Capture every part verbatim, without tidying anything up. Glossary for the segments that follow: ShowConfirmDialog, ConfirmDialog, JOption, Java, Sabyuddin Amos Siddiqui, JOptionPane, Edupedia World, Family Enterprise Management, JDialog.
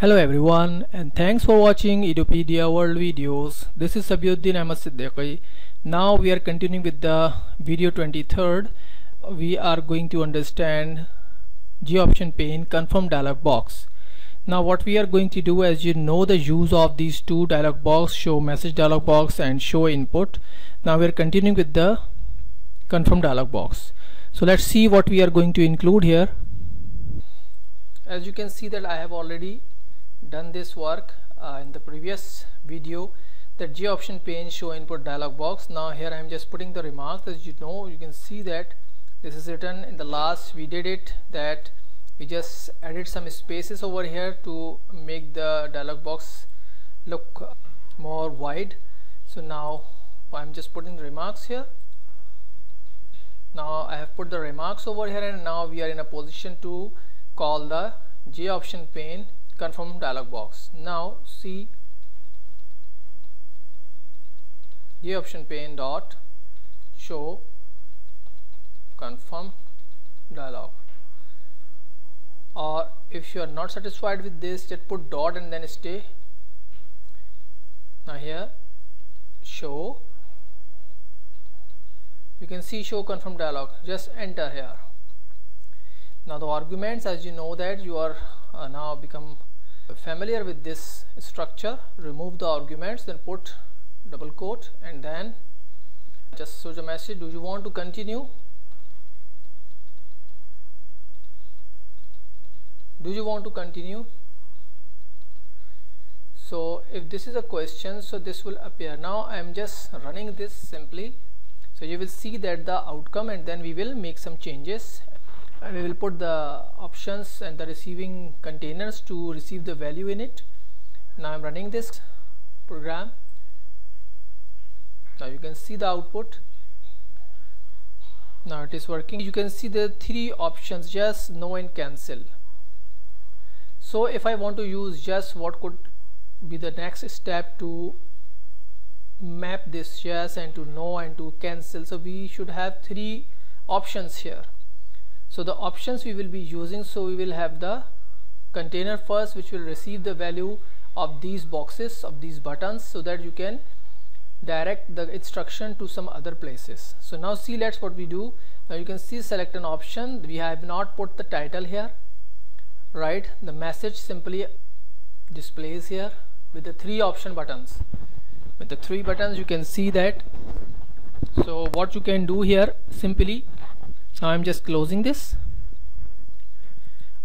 Hello everyone, and thanks for watching Edupedia World videos. This is Sabyuddin Amos Siddiqui. Now we are continuing with the video twenty-third. We are going to understand JOptionPane confirm dialog box. Now what we are going to do, as you know, the use of these two dialog box, show message dialog box and show input. Now we are continuing with the confirm dialog box. So let's see what we are going to include here. As you can see that I have already done this work uh, in the previous video, the JOptionPane show input dialog box. Now here I am just putting the remarks. As you know, you can see that this is written in the last we did it, that we just added some spaces over here to make the dialog box look more wide. So now I am just putting the remarks here. Now I have put the remarks over here, and now we are in a position to call the JOptionPane confirm dialog box. Now see JOptionPane dot show confirm dialog, or if you are not satisfied with this, just put dot and then stay. Now here show, you can see show confirm dialog, just enter here. Now the arguments, as you know that you are uh, now become familiar with this structure, remove the arguments, then put double quote, and then just show the message, do you want to continue, do you want to continue. So if this is a question, so this will appear. Now I am just running this simply, so you will see that the outcome, and then we will make some changes. And we will put the options and the receiving containers to receive the value in it. Now I am running this program. Now you can see the output. Now it is working. You can see the three options, yes, no and cancel. So if I want to use yes, what could be the next step to map this yes and to no and to cancel? So we should have three options here. So the options we will be using, so we will have the container first, which will receive the value of these boxes, of these buttons, so that you can direct the instruction to some other places. So now see, let's what we do. Now you can see select an option. We have not put the title here, right? The message simply displays here with the three option buttons. With the three buttons you can see that. So what you can do here simply, now I am just closing this.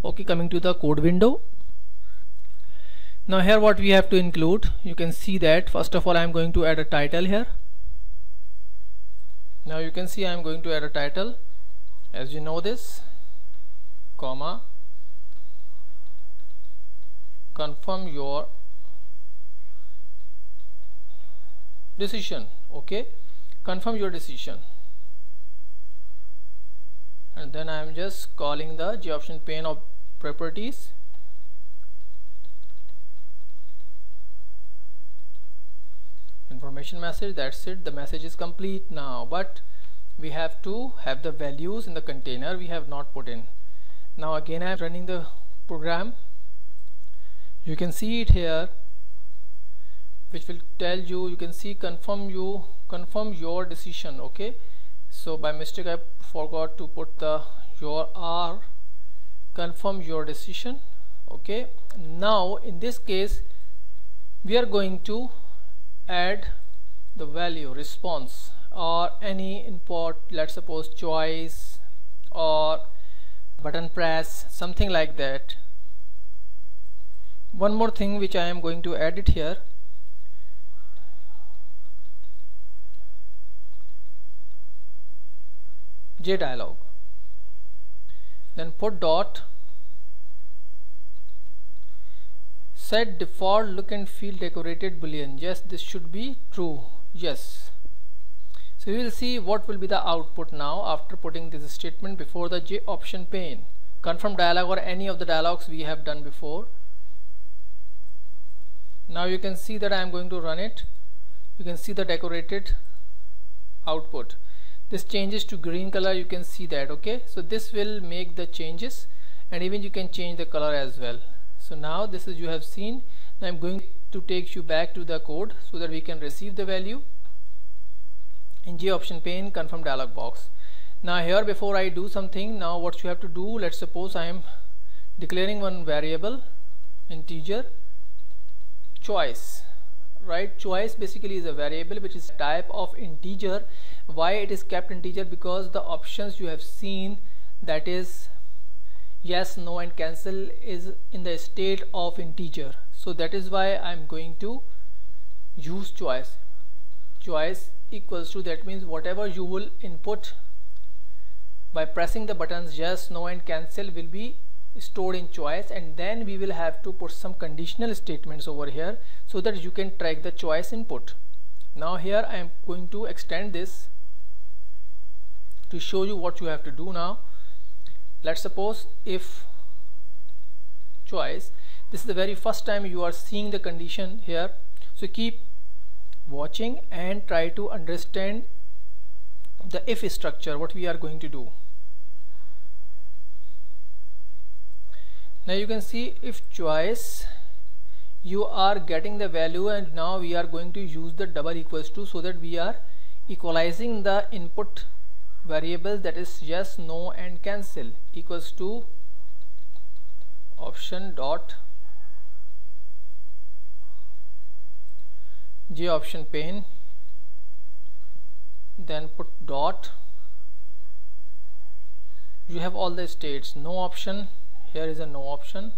Okay, coming to the code window. Now here what we have to include, you can see that first of all I am going to add a title here. Now you can see I am going to add a title, as you know this, comma, confirm your decision. Okay, confirm your decision. And then I am just calling the JOptionPane of properties. Information message, that's it, the message is complete now. But we have to have the values in the container we have not put in. Now again I am running the program. You can see it here, which will tell you, you can see confirm you, confirm your decision. Okay. So by mistake I forgot to put the your R, confirm your decision. Okay, now in this case we are going to add the value response or any import, let's suppose choice or button press, something like that. One more thing which I am going to add it here, JDialog, then put dot, set default look and feel decorated boolean, yes, this should be true, yes. So you will see what will be the output now after putting this statement before the JOptionPane confirm dialog or any of the dialogs we have done before. Now you can see that I am going to run it. You can see the decorated output. This changes to green color, you can see that. Okay, so this will make the changes, and even you can change the color as well. So now this is, you have seen. Now I'm going to take you back to the code so that we can receive the value in JOptionPane confirm dialog box. Now here, before I do something, now what you have to do, let's suppose I am declaring one variable, integer choice, right? Choice basically is a variable which is type of integer. Why it is kept integer? Because the options you have seen, that is yes, no and cancel, is in the state of integer. So that is why I am going to use choice. Choice equals to, that means whatever you will input by pressing the buttons yes, no and cancel will be stored in choice, and then we will have to put some conditional statements over here so that you can track the choice input. Now here I am going to extend this to show you what you have to do now. Let's suppose if choice, this is the very first time you are seeing the condition here, so keep watching and try to understand the if structure, what we are going to do. Now you can see if choice, you are getting the value, and now we are going to use the double equals to so that we are equalizing the input variables, that is yes, no and cancel, equals to option dot JOptionPane, then put dot, you have all the states, no option, here is a no option,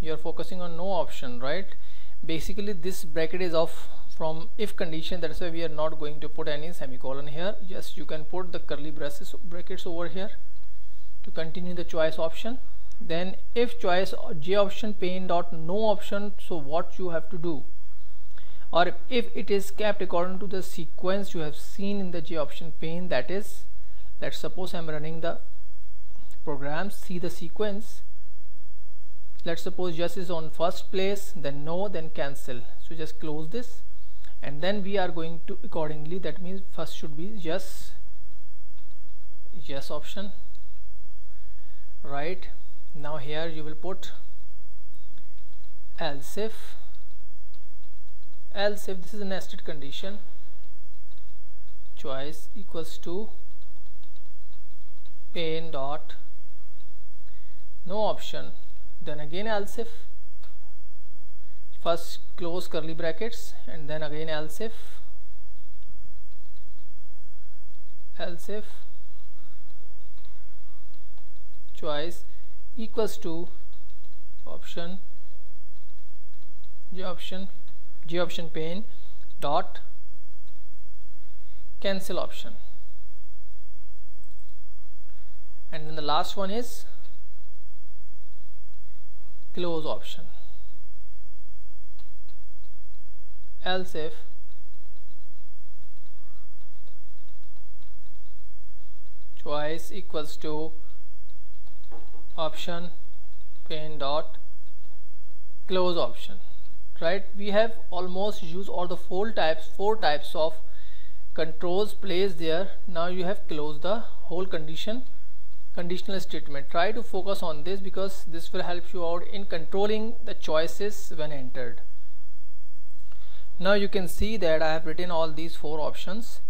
you are focusing on no option, right? Basically this bracket is off from if condition, that's why we are not going to put any semicolon here. Yes, you can put the curly braces brackets over here to continue the choice option. Then if choice JOptionPane dot no option, so what you have to do, or if it is kept according to the sequence you have seen in the JOptionPane, that is, let's suppose I am running the program, see the sequence. Let's suppose yes is on first place, then no, then cancel. So just close this, and then we are going to accordingly, that means first should be yes, yes option, right? Now here you will put else if, else if this is a nested condition, choice equals to pane dot no option, then again else if, first close curly brackets and then again else if, else if choice equals to option JOption JOptionPane dot cancel option, and then the last one is close option, else if choice equals to option pane dot close option, right? We have almost used all the four types four types of controls placed there. Now you have closed the whole condition conditional statement. Try to focus on this because this will help you out in controlling the choices when entered. Now you can see that I have written all these four options.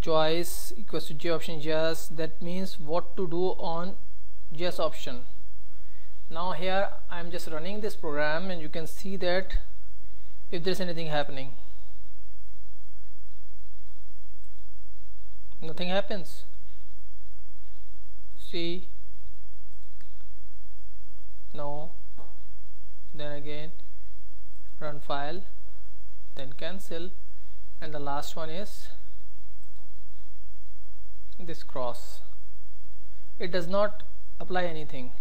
Choice equals to J option yes, that means what to do on yes option. Now here I am just running this program, and you can see that if there is anything happening, nothing happens. See, no, then again run file, then cancel, and the last one is this cross. It does not apply anything.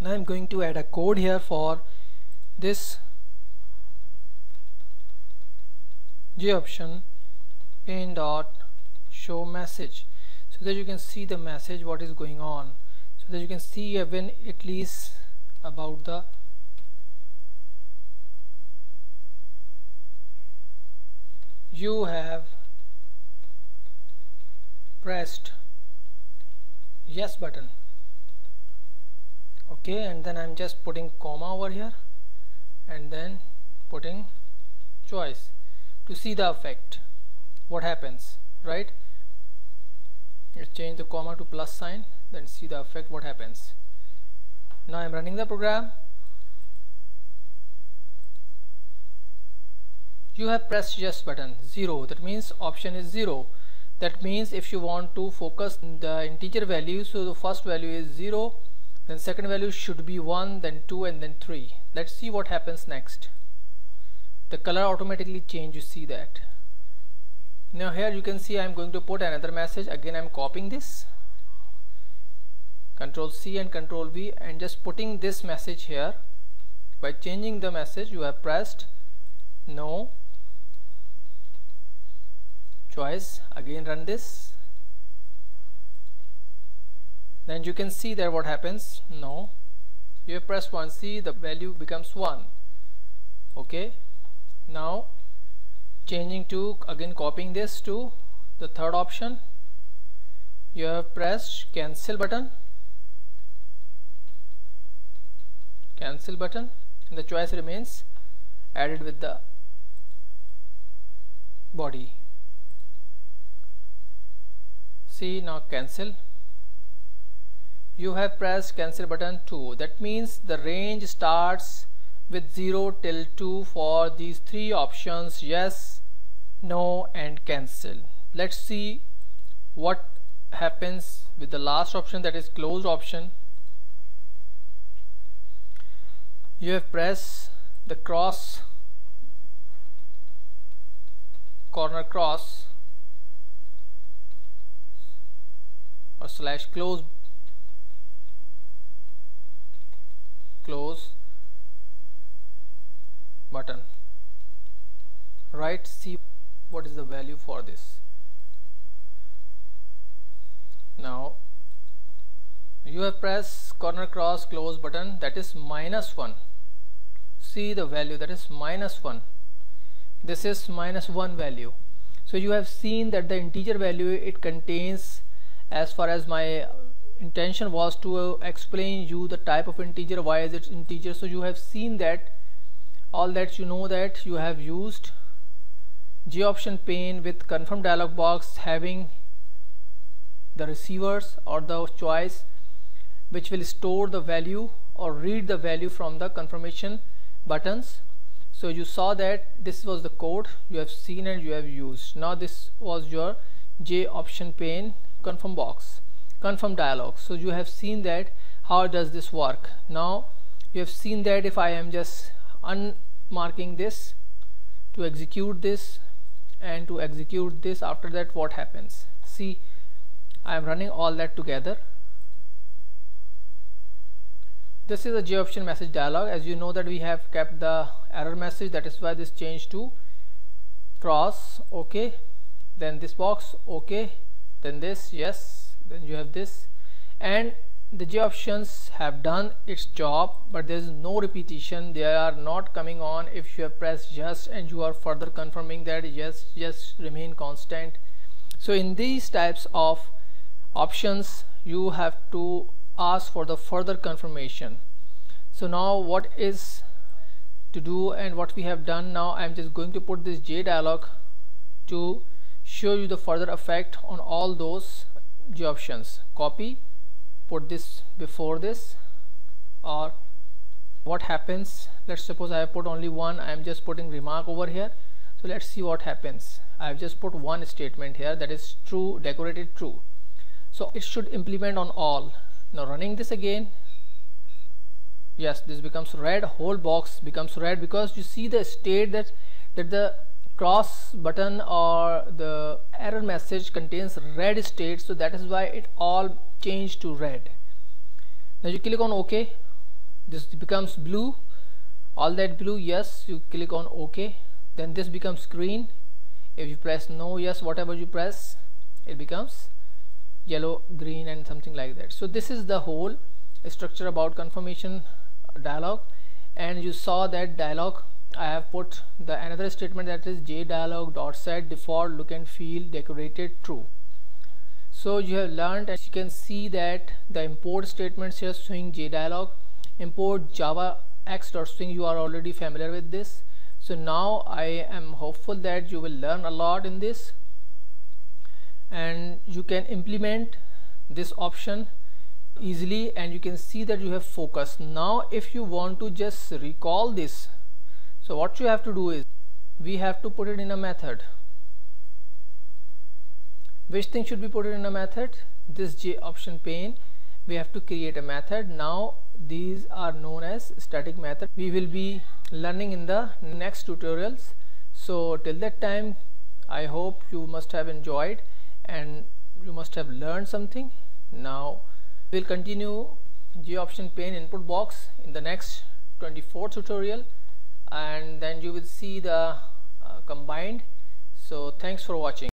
Now I'm going to add a code here for this JOptionPane dot show message, so that you can see the message what is going on, so that you can see even at least about the you have pressed yes button. okay, and then I'm just putting comma over here and then putting choice to see the effect, what happens, right? Let's change the comma to plus sign, then see the effect, what happens. Now I'm running the program. You have pressed yes button, zero, that means option is zero. That means if you want to focus on the integer value, so the first value is zero, then second value should be one, then two, and then three. Let's see what happens next. The color automatically change, you see that. Now here you can see I am going to put another message. Again I am copying this, Control C and Control V, and just putting this message here. By changing the message, you have pressed no choice. Again run this, then you can see there what happens. No, you have pressed one, see the value becomes one. Okay, now changing to, again copying this to the third option, you have pressed cancel button, cancel button, and the choice remains added with the body. See, now cancel, you have pressed cancel button two, that means the range starts with zero till two for these three options, yes, no, and cancel. Let's see what happens with the last option, that is closed option. You have pressed the cross, corner cross or slash close, close button, right? See what is the value for this. Now you have pressed corner cross close button, that is minus one. See the value, that is minus one. This is minus one value. So you have seen that the integer value it contains, as far as my intention was to explain you the type of integer, why is it integer. So you have seen that, all that you know that you have used JOptionPane with confirm dialog box having the receivers or the choice which will store the value or read the value from the confirmation buttons. So you saw that this was the code you have seen and you have used. Now this was your JOptionPane confirm box, confirm dialog. So you have seen that how does this work. Now you have seen that if I am just unmarking this to execute this and to execute this, after that what happens. See, I am running all that together. This is a JOption message dialog. As you know that we have kept the error message, that is why this changed to cross, okay, then this box, okay, then this, yes, then you have this, and the JOptions have done its job, but there is no repetition. They are not coming on if you have pressed yes and you are further confirming that yes, yes remain constant. So in these types of options you have to ask for the further confirmation. So now what is to do and what we have done, now I am just going to put this JDialog to show you the further effect on all those JOptions. Copy, put this before this, or what happens. Let's suppose I have put only one, I am just putting remark over here. So let's see what happens. I have just put one statement here, that is true, decorated true. So it should implement on all. Now running this again, yes, this becomes red, whole box becomes red, because you see the state that that the cross button or the error message contains red state, so that is why it all changed to red. Now you click on OK, this becomes blue, all that blue, yes, you click on OK, then this becomes green. If you press no, yes, whatever you press, it becomes yellow, green, and something like that. So this is the whole structure about confirmation dialog, and you saw that dialog I have put the another statement, that is JDialog dot set default look and feel decorated true. So you have learned, as you can see, that the import statements here showing JDialog, import Java X.swing, you are already familiar with this. So now I am hopeful that you will learn a lot in this and you can implement this option easily, and you can see that you have focus. Now if you want to just recall this, so what you have to do is we have to put it in a method. Which thing should be put in a method? This JOptionPane, we have to create a method. Now these are known as static method. We will be learning in the next tutorials. So till that time, I hope you must have enjoyed and you must have learned something. Now we'll continue JOptionPane input box in the next twenty-fourth tutorial, and then you will see the uh, combined. So thanks for watching.